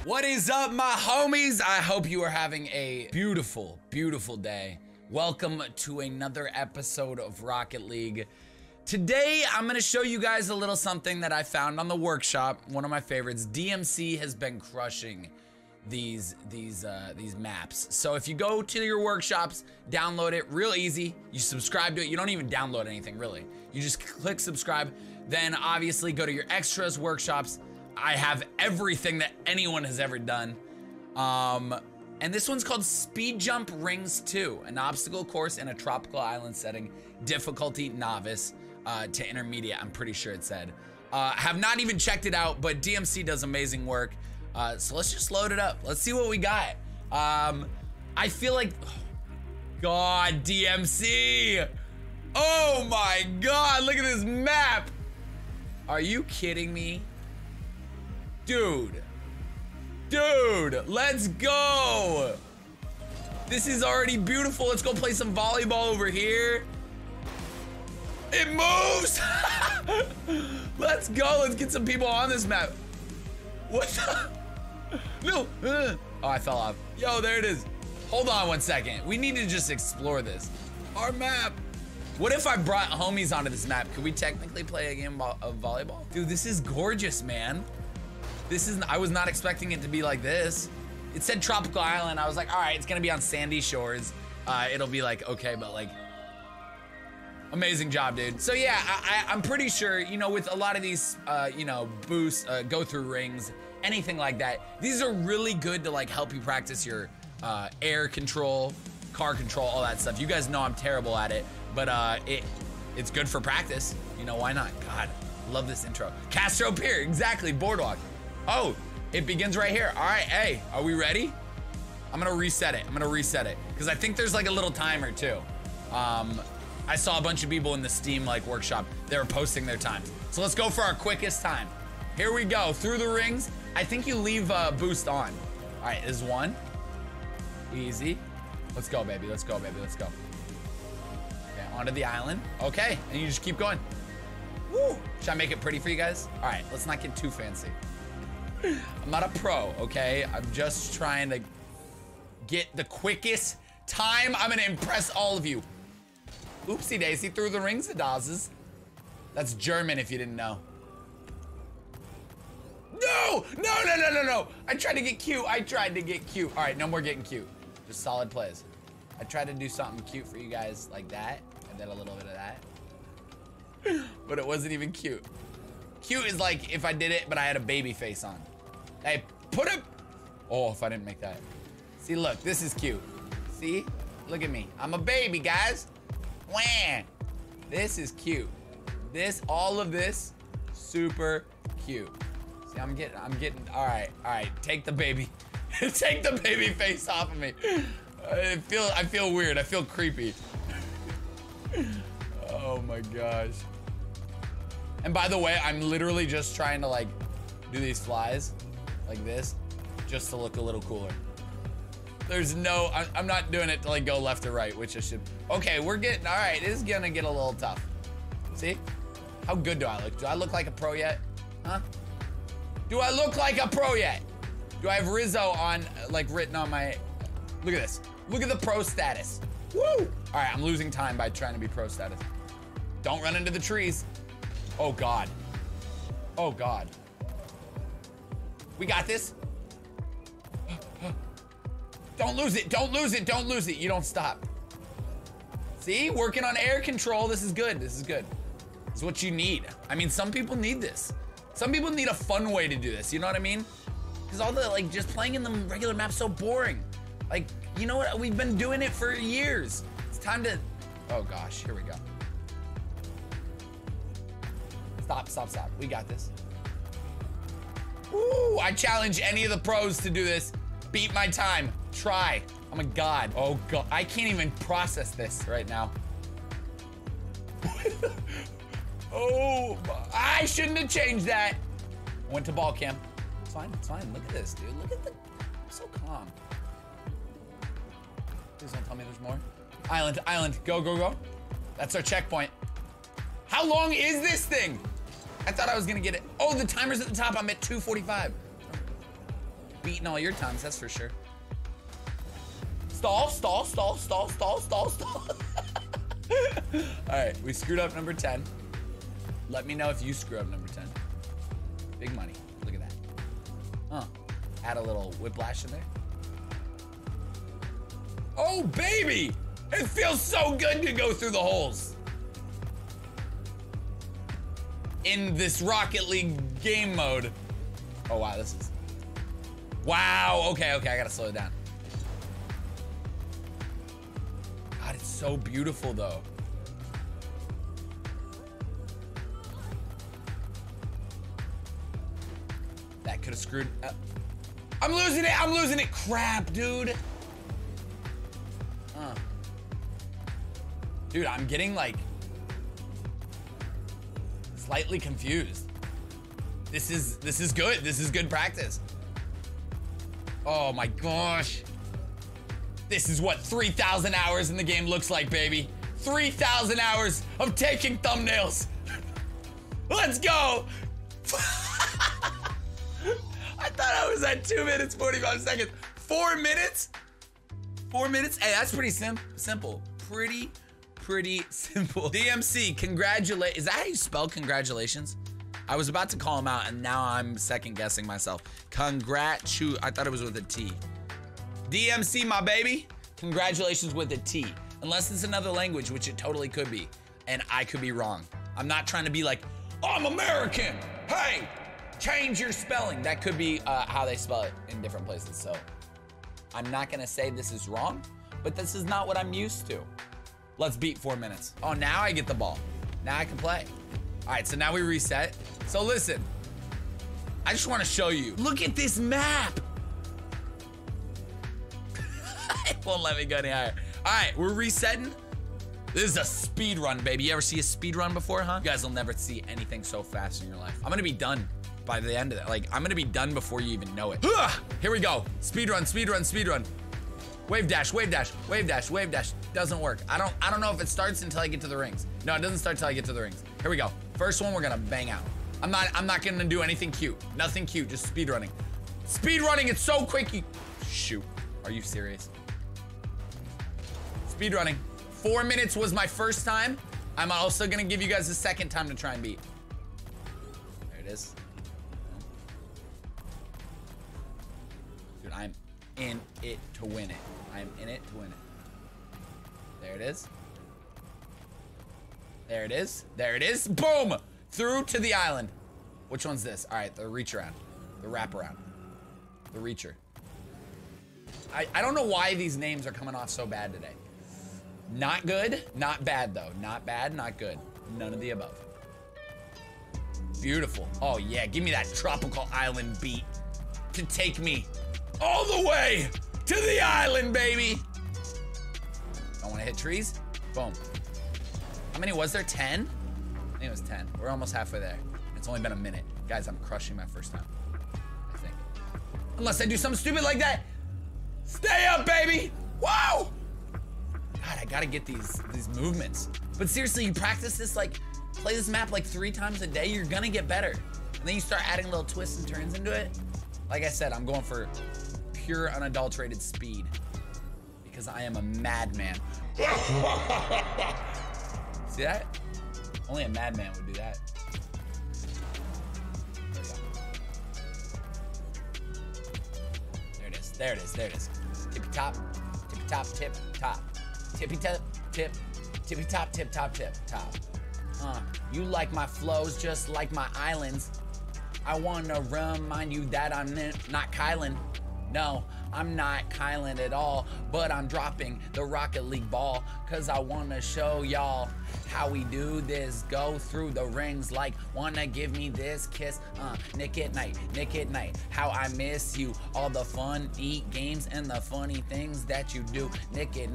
What is up, my homies? I hope you are having a beautiful, beautiful day. Welcome to another episode of Rocket League. Today, I'm gonna show you guys a little something that I found on the workshop, one of my favorites. DMC has been crushing these maps. So if you go to your workshops, download it, real easy. You subscribe to it. You don't even download anything, really. You just click subscribe. Then obviously go to your extras workshops. I have everything that anyone has ever done. And this one's called Speed Jump Rings 2, an obstacle course in a tropical island setting, difficulty novice to intermediate, I'm pretty sure it said. Have not even checked it out, but DMC does amazing work. So let's just load it up. Let's see what we got. I feel like, oh God, DMC. Oh my God, look at this map. Are you kidding me? Dude, let's go. This is already beautiful. Let's go play some volleyball over here. It moves. Let's go. Let's get some people on this map. What the? No. Oh, I fell off. Yo, there it is. Hold on one second. We need to just explore this. Our map. What if I brought homies onto this map? Could we technically play a game of volleyball? Dude, this is gorgeous, man. I was not expecting it to be like this. It said tropical island. I was like, all right, it's gonna be on sandy shores. It'll be like, okay, but like, amazing job, dude. So yeah, I'm pretty sure, you know, with a lot of these, you know, boosts, go through rings, anything like that, these are really good to like help you practice your air control, car control, all that stuff. You guys know I'm terrible at it, but it's good for practice. You know, why not? God, love this intro. Castro Pier, exactly, boardwalk. Oh, it begins right here. All right, hey, are we ready? I'm gonna reset it. Cause I think there's like a little timer too. I saw a bunch of people in the Steam like workshop, they were posting their times. So let's go for our quickest time. Here we go, through the rings. I think you leave boost on. All right, this is one, easy. Let's go, baby, let's go, baby, let's go. Okay, onto the island. Okay, and you just keep going. Woo, should I make it pretty for you guys? All right, let's not get too fancy. I'm not a pro, okay? I'm just trying to get the quickest time. I'm gonna impress all of you. Oopsie daisy, through the rings, the dazes. That's German if you didn't know. No. I tried to get cute. All right, no more getting cute. Just solid plays. I tried to do something cute for you guys like that. I did a little bit of that. But it wasn't even cute. Cute is like if I did it, but I had a baby face on. Hey, put up. Oh, if I didn't make that. See, look, this is cute. See, look at me. I'm a baby, guys. Wham. This is cute. This, all of this, super cute. See, I'm getting, all right. Take the baby. Take the baby face off of me. I feel weird. I feel creepy. Oh my gosh. And by the way, I'm literally just trying to like do these flies like this just to look a little cooler. There's no, I'm not doing it to like go left or right, which I should. Okay, we're getting, all right, this is gonna get a little tough. See? How good do I look? Do I look like a pro yet? Huh? Do I look like a pro yet? Do I have Rizzo on, like written on my, look at this. Look at the pro status. Woo! All right, I'm losing time by trying to be pro status. Don't run into the trees. Oh God. Oh God. We got this. Don't lose it, don't lose it, don't lose it. You don't stop. See, working on air control. This is good, this is good. It's what you need. I mean, some people need this. Some people need a fun way to do this, you know what I mean? Because all the, like, just playing in the regular map's so boring. Like, you know what? We've been doing it for years. It's time to, oh gosh, here we go. Stop. We got this. Woo, I challenge any of the pros to do this. Beat my time. Try. Oh my God. Oh God. I can't even process this right now. Oh, I shouldn't have changed that. Went to ball camp. It's fine. Look at this, dude. Look at the, I'm so calm. Please don't tell me there's more. Island, island. Go, go, go. That's our checkpoint. How long is this thing? I thought I was gonna get it. Oh, the timer's at the top. I'm at 2:45. Beating all your times, that's for sure. Stall, stall, stall, stall, stall, stall, stall. All right, we screwed up number 10. Let me know if you screw up number 10. Big money. Look at that. Huh. Add a little whiplash in there. Oh, baby! It feels so good to go through the holes. In this Rocket League game mode. Oh, wow, this is... Wow, okay, okay, I gotta slow it down. God, it's so beautiful, though. That could have screwed up. I'm losing it, I'm losing it. Crap, dude. Dude, I'm getting like slightly confused. This is good. This is good practice. Oh my gosh. This is what 3,000 hours in the game looks like, baby. 3,000 hours of taking thumbnails. Let's go. I thought I was at 2 minutes, 45 seconds. 4 minutes? 4 minutes? Hey, that's pretty simple. Pretty simple. DMC, congratulate. Is that how you spell congratulations? I was about to call him out and now I'm second guessing myself. I thought it was with a T. DMC, my baby. Congratulations with a T. Unless it's another language, which it totally could be. And I could be wrong. I'm not trying to be like, I'm American. Hey, change your spelling. That could be how they spell it in different places. So I'm not gonna say this is wrong, but this is not what I'm used to. Let's beat 4 minutes. Oh, now I get the ball. Now I can play. All right, so now we reset. So listen, I just want to show you. Look at this map. It won't let me go any higher. All right, we're resetting. This is a speed run, baby. You ever see a speed run before, huh? You guys will never see anything so fast in your life. I'm gonna be done by the end of that. Like, I'm gonna be done before you even know it. Here we go. Speed run, speed run, speed run. Wave dash, wave dash, wave dash, wave dash. Doesn't work. I don't know if it starts until I get to the rings. No, it doesn't start until I get to the rings. Here we go. First one, we're gonna bang out. I'm not gonna do anything cute. Nothing cute, just speed running. Speed running, it's so quick. Shoot, are you serious? Speed running. 4 minutes was my first time. I'm also gonna give you guys a second time to try and beat. There it is. Dude, I'm in it to win it. I'm in it to win it. There it is. There it is. There it is. Boom! Through to the island. Which one's this? All right, the reach around. The wrap around. The reacher. I don't know why these names are coming off so bad today. Not good. Not bad, though. Not bad. Not good. None of the above. Beautiful. Oh, yeah. Give me that tropical island beat to take me all the way to the island, baby. Don't want to hit trees. Boom. How many was there? 10? I think it was 10. We're almost halfway there. It's only been a minute. Guys, I'm crushing my first time, I think. Unless I do something stupid like that. Stay up, baby. Whoa. God, I gotta get these movements. But seriously, you practice this, like, play this map like 3 times a day, you're gonna get better. And then you start adding little twists and turns into it. Like I said, I'm going for pure, unadulterated speed because I am a madman. See that? Only a madman would do that. There we go. There it is. There it is. There it is. Tippy top, tippy top, tip top, tippy top, tip, tippy top, tip top, tip top. You like my flows just like my islands. I wanna remind you that I'm not Kylin. No, I'm not Kylin at all, but I'm dropping the Rocket League ball cause I wanna show y'all how we do this. Go through the rings like wanna give me this kiss. Nick at night, Nick at night, how I miss you. All the fun eat games and the funny things that you do. Nick at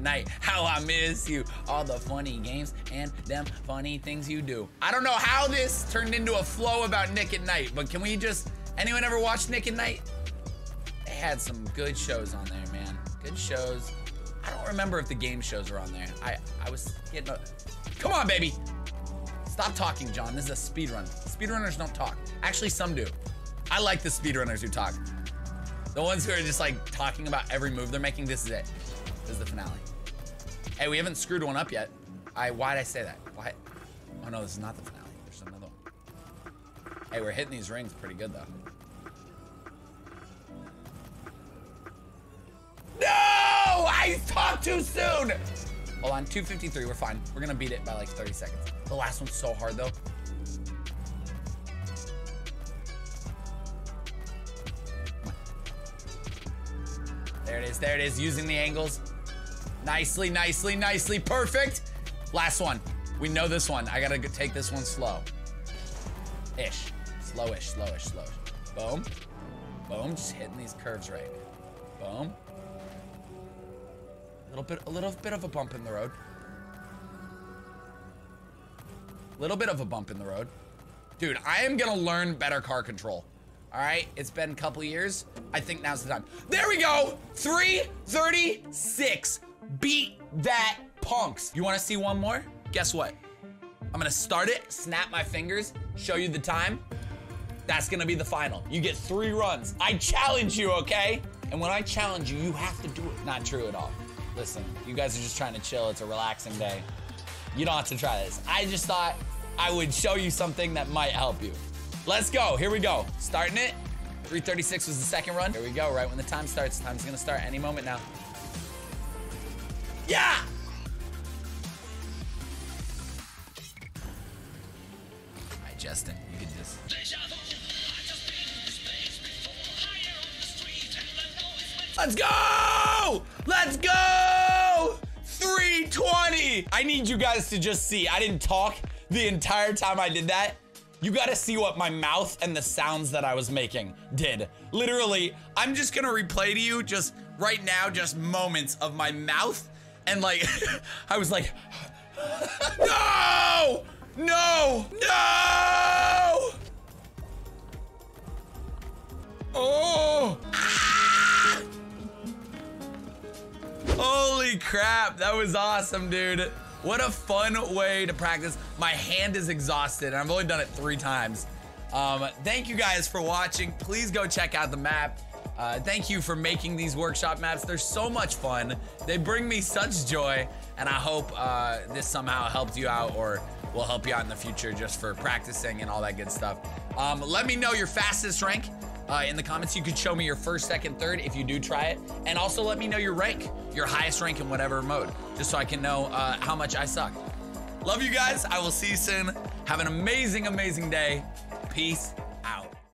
night, how I miss you. All the funny games and them funny things you do. I don't know how this turned into a flow about Nick at night, but can we just, anyone ever watch Nick at night? Had some good shows on there, man. Good shows. I I don't remember if the game shows are on there. I was getting a... Come on, baby. Stop talking, John. This is a speed run. Speedrunners don't talk. Actually, some do. I like the speedrunners who talk. The ones who are just like talking about every move they're making. This is it. This is the finale. Hey, we haven't screwed one up yet. Why'd I say that? Why? Oh no, this is not the finale. There's another one. Hey, we're hitting these rings pretty good though. No! I talked too soon! Hold on, 253, we're fine. We're gonna beat it by like 30 seconds. The last one's so hard though. There it is, using the angles. Nicely, nicely, nicely, perfect. Last one. We know this one. I gotta take this one slow. Ish. Slowish, slowish, slowish. Boom. Boom. Just hitting these curves right. Boom. A little bit of a bump in the road. Little bit of a bump in the road. Dude, I am gonna learn better car control. All right, it's been a couple years. I think now's the time. There we go, 3:36. Beat that, punks. You wanna see one more? Guess what? I'm gonna start it, snap my fingers, show you the time. That's gonna be the final. You get 3 runs. I challenge you, okay? And when I challenge you, you have to do it. Not true at all. Listen, you guys are just trying to chill. It's a relaxing day. You don't have to try this. I just thought I would show you something that might help you. Let's go, here we go. Starting it, 3:36 was the second run. Here we go, right when the time starts. Time's gonna start any moment now. Yeah! All right, Justin, you can just. Let's go! Let's go! 3:20! I need you guys to just see. I didn't talk the entire time I did that. You gotta see what my mouth and the sounds that I was making did. Literally, I'm just gonna replay to you just right now, just moments of my mouth and like, I was like, no, no, no. Oh, ah! Holy crap, that was awesome, dude. What a fun way to practice. My hand is exhausted, and I've only done it 3 times. Thank you guys for watching. Please go check out the map. Thank you for making these workshop maps. They're so much fun. They bring me such joy, and I hope this somehow helped you out or will help you out in the future just for practicing and all that good stuff. Let me know your fastest rank in the comments. You could show me your first, second, third if you do try it. And also let me know your rank, your highest rank in whatever mode, just so I can know how much I suck. Love you guys. I will see you soon. Have an amazing, amazing day. Peace.